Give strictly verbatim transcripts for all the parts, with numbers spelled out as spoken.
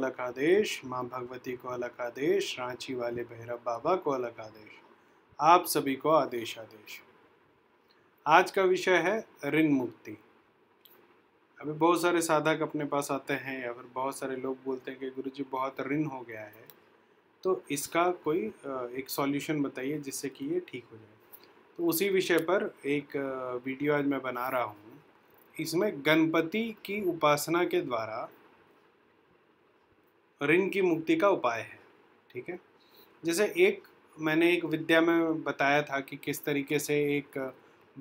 अलग आदेश, माँ भगवती को अलग आदेश, रांची वाले भैरव बाबा को अलग आदेश, आप सभी को आदेश आदेश। आज का विषय है ऋण मुक्ति। अभी बहुत सारे साधक अपने पास आते हैं या फिर बहुत सारे लोग बोलते हैं कि गुरुजी बहुत ऋण हो गया है, तो इसका कोई एक सॉल्यूशन बताइए जिससे कि ये ठीक हो जाए। तो उसी विषय पर एक वीडियो आज मैं बना रहा हूँ। इसमें गणपति की उपासना के द्वारा ऋण की मुक्ति का उपाय है, ठीक है। जैसे एक मैंने एक विद्या में बताया था कि किस तरीके से एक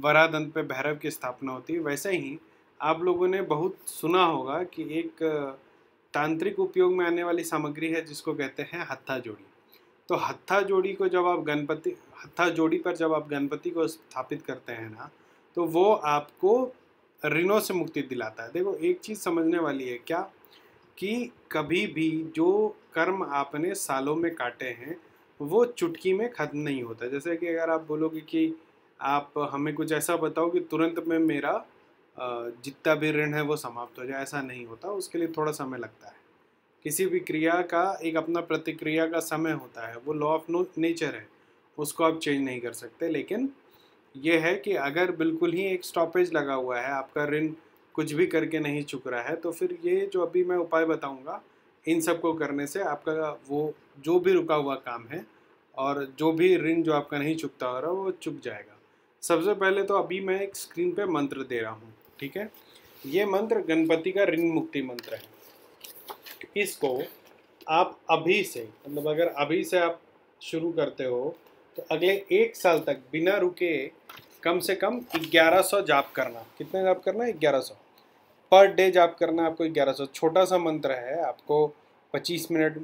वराहदंत पे भैरव की स्थापना होती है, वैसे ही आप लोगों ने बहुत सुना होगा कि एक तांत्रिक उपयोग में आने वाली सामग्री है जिसको कहते हैं हत्था जोड़ी। तो हत्था जोड़ी को जब आप गणपति हत्था जोड़ी पर जब आप गणपति को स्थापित करते हैं ना, तो वो आपको ऋणों से मुक्ति दिलाता है। देखो, एक चीज़ समझने वाली है क्या कि कभी भी जो कर्म आपने सालों में काटे हैं वो चुटकी में खत्म नहीं होता। जैसे कि अगर आप बोलोगे कि आप हमें कुछ ऐसा बताओ कि तुरंत में मेरा जितना भी ऋण है वो समाप्त हो जाए, ऐसा नहीं होता। उसके लिए थोड़ा समय लगता है। किसी भी क्रिया का एक अपना प्रतिक्रिया का समय होता है, वो लॉ ऑफ नेचर है, उसको आप चेंज नहीं कर सकते। लेकिन यह है कि अगर बिल्कुल ही एक स्टॉपेज लगा हुआ है, आपका ऋण कुछ भी करके नहीं चुक रहा है, तो फिर ये जो अभी मैं उपाय बताऊंगा, इन सब को करने से आपका वो जो भी रुका हुआ काम है और जो भी ऋण जो आपका नहीं चुकता हो रहा वो चुक जाएगा। सबसे पहले तो अभी मैं एक स्क्रीन पे मंत्र दे रहा हूँ, ठीक है। ये मंत्र गणपति का ऋण मुक्ति मंत्र है। इसको आप अभी से, मतलब अगर अभी से आप शुरू करते हो तो अगले एक साल तक बिना रुके कम से कम ग्यारह सौ जाप करना। कितने जाप करना है? ग्यारह सौ पर डे जाप करना आपको ग्यारह सौ। छोटा सा मंत्र है, आपको पच्चीस मिनट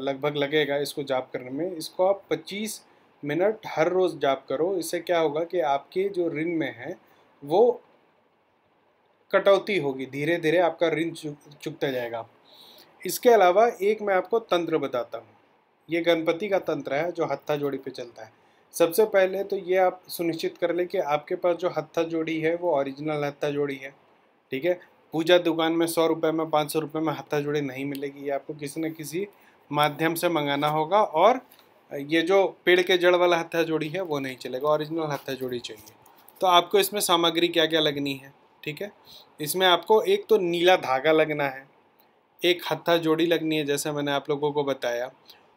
लगभग लगेगा इसको जाप करने में। इसको आप पच्चीस मिनट हर रोज़ जाप करो। इससे क्या होगा कि आपके जो ऋण में है वो कटौती होगी, धीरे धीरे आपका ऋण चुकता जाएगा। इसके अलावा एक मैं आपको तंत्र बताता हूँ। ये गणपति का तंत्र है जो हत्था जोड़ी पे चलता है। सबसे पहले तो ये आप सुनिश्चित कर लें कि आपके पास जो हत्था जोड़ी है वो ओरिजिनल हत्था जोड़ी है, ठीक है। पूजा दुकान में सौ रुपये में पाँच सौ रुपये में हत्था जोड़ी नहीं मिलेगी। ये आपको किसी न किसी माध्यम से मंगाना होगा। और ये जो पेड़ के जड़ वाला हत्था जोड़ी है वो नहीं चलेगा, ओरिजिनल हत्था जोड़ी चाहिए। तो आपको इसमें सामग्री क्या क्या लगनी है, ठीक है। इसमें आपको एक तो नीला धागा लगना है, एक हत्था जोड़ी लगनी है जैसे मैंने आप लोगों को बताया,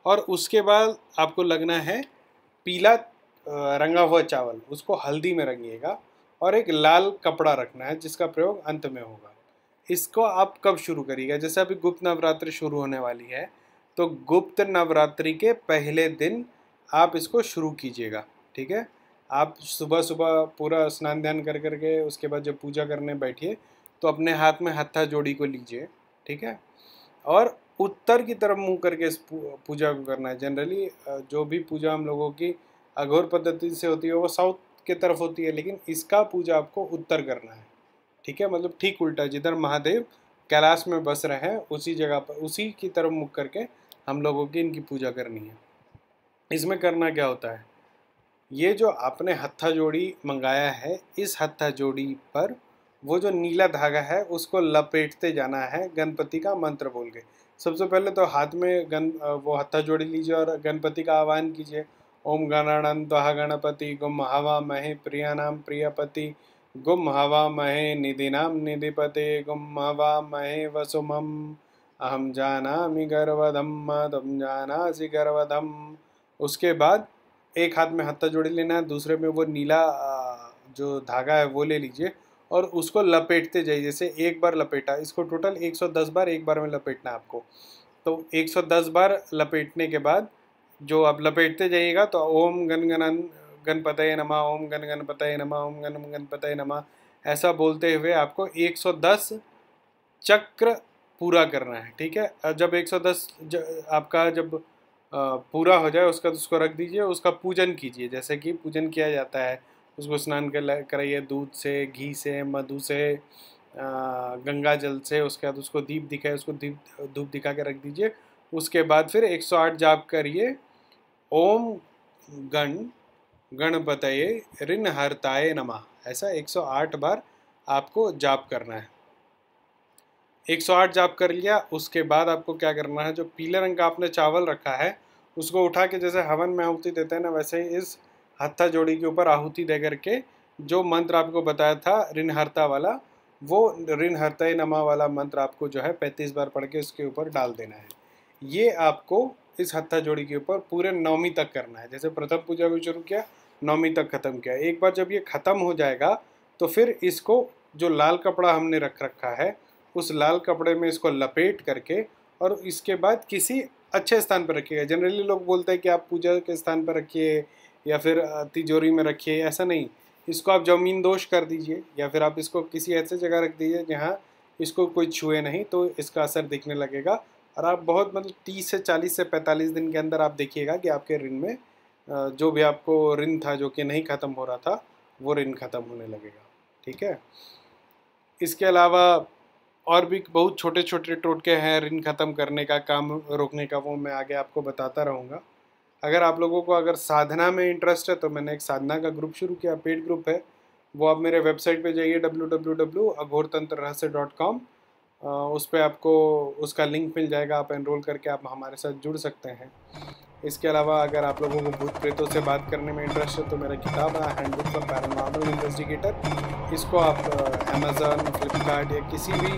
और उसके बाद आपको लगना है पीला रंगा हुआ चावल, उसको हल्दी में रंगिएगा, और एक लाल कपड़ा रखना है जिसका प्रयोग अंत में होगा। इसको आप कब शुरू करिएगा? जैसे अभी गुप्त नवरात्रि शुरू होने वाली है, तो गुप्त नवरात्रि के पहले दिन आप इसको शुरू कीजिएगा, ठीक है। आप सुबह सुबह पूरा स्नान ध्यान कर करके उसके बाद जब पूजा करने बैठिए तो अपने हाथ में हत्था जोड़ी को लीजिए, ठीक है। और उत्तर की तरफ मुंह करके इस पूजा को करना है। जनरली जो भी पूजा हम लोगों की अघोर पद्धति से होती है वो साउथ के तरफ होती है, लेकिन इसका पूजा आपको उत्तर करना है, ठीक है। मतलब ठीक उल्टा, जिधर महादेव कैलाश में बस रहे हैं उसी जगह पर, उसी की तरफ मुख करके हम लोगों की इनकी पूजा करनी है। इसमें करना क्या होता है, ये जो आपने हत्था जोड़ी मंगाया है, इस हत्था जोड़ी पर वो जो नीला धागा है उसको लपेटते जाना है गणपति का मंत्र बोल के। सबसे पहले तो हाथ में गण वो हत्था जोड़ी लीजिए और गणपति का आह्वान कीजिए। ओम गणानंद गणपति गुम हवा महे प्रियानाम प्रियपति गुम हवा महे निधिनाम निधिपते गुम हवा महे वसुमम अहम जानामि गर्वधम तुम जानासि गर्वधम। उसके बाद एक हाथ में हत्था जोड़ी लेना है, दूसरे में वो नीला जो धागा है वो ले लीजिए और उसको लपेटते जाइए। जैसे एक बार लपेटा, इसको टोटल एक सौ दस बार एक बार में लपेटना है आपको। तो एक सौ दस बार लपेटने के बाद जो आप लपेटते जाइएगा तो ओम गण गण गणपतये नमः ओम गण गणपतये नमः ओम गण गणपतये नमः ऐसा बोलते हुए आपको एक सौ दस चक्र पूरा करना है, ठीक है। जब एक सौ दस आपका जब पूरा हो जाए उसका, तो उसको रख दीजिए। उसका पूजन कीजिए, जैसे कि पूजन किया जाता है उसको स्नान कर कराइए दूध से, घी से, मधु से, गंगा जल से। उसके बाद उसको दीप दिखाए, उसको दीप धूप दिखा के रख दीजिए। उसके बाद फिर एक सौ आठ जाप करिए। ओम गण गणपतये ऋण हरताय नमः ऐसा एक सौ आठ बार आपको जाप करना है। एक सौ आठ जाप कर लिया। उसके बाद आपको क्या करना है, जो पीले रंग का आपने चावल रखा है उसको उठा के जैसे हवन में आहुति देते हैं ना, वैसे ही इस हत्था जोड़ी के ऊपर आहुति दे करके जो मंत्र आपको बताया था ऋणहर्ता वाला, वो ऋणहर्ता नमः वाला मंत्र आपको जो है पैंतीस बार पढ़ के उसके ऊपर डाल देना है। ये आपको इस हत्था जोड़ी के ऊपर पूरे नौमी तक करना है। जैसे प्रथम पूजा भी शुरू किया, नौमी तक ख़त्म किया। एक बार जब ये ख़त्म हो जाएगा तो फिर इसको जो लाल कपड़ा हमने रख रखा है उस लाल कपड़े में इसको लपेट करके और इसके बाद किसी अच्छे स्थान पर रखिएगा। जनरली लोग बोलते हैं कि आप पूजा के स्थान पर रखिए या फिर तिजोरी में रखिए, ऐसा नहीं। इसको आप जमीन दोष कर दीजिए या फिर आप इसको किसी ऐसे जगह रख दीजिए जहाँ इसको कोई छुए नहीं, तो इसका असर दिखने लगेगा। और आप बहुत मतलब तीस से चालीस से पैंतालीस दिन के अंदर आप देखिएगा कि आपके ऋण में जो भी आपको ऋण था जो कि नहीं ख़त्म हो रहा था वो ऋण ख़त्म होने लगेगा। ठीक है, इसके अलावा और भी बहुत छोटे छोटे टोटके हैं ऋण ख़त्म करने का, काम रोकने का, वो मैं आगे आपको बताता रहूँगा। अगर आप लोगों को अगर साधना में इंटरेस्ट है तो मैंने एक साधना का ग्रुप शुरू किया, पेड ग्रुप है, वो आप मेरे वेबसाइट पे जाइए डब्ल्यू डब्ल्यू डब्ल्यू डॉट अघोरतंत्र रहस्य डॉट कॉम, उस पर आपको उसका लिंक मिल जाएगा। आप एनरोल करके आप हमारे साथ जुड़ सकते हैं। इसके अलावा अगर आप लोगों को भूत प्रेतों से बात करने में इंटरेस्ट है तो मेरा किताब है हैंडबुक पैरानॉर्मल इन्वेस्टिगेटर, इसको आप अमेज़न, फ्लिपकार्ट या किसी भी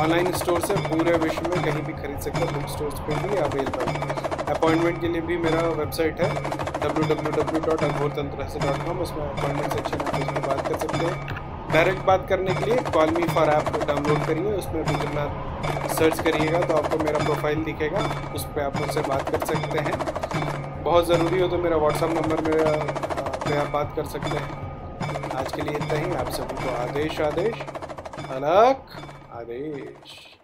ऑनलाइन स्टोर से पूरे विश्व में कहीं भी खरीद सकते हैं। बुक स्टोर्स पे भी अवेलेबल है। अपॉइंटमेंट के लिए भी मेरा वेबसाइट है डब्ल्यू डब्ल्यू डब्ल्यू डॉट अघोरतंत्र रहस्य डॉट कॉम, उसमें अपॉइंटमेंट सेक्शन में उसमें बात कर सकते हैं। डायरेक्ट बात करने के लिए कॉलमीफॉर ऐप को डाउनलोड करिए, उसमें रुद्रनाथ सर्च करिएगा तो आपको मेरा प्रोफाइल दिखेगा, उस पर आप मुझसे बात कर सकते हैं। बहुत ज़रूरी हो तो मेरा व्हाट्सअप नंबर मेरा पे आप बात कर सकते हैं। आज के लिए इतना ही। आप सभी को आदेश आदेश अलग आदेश।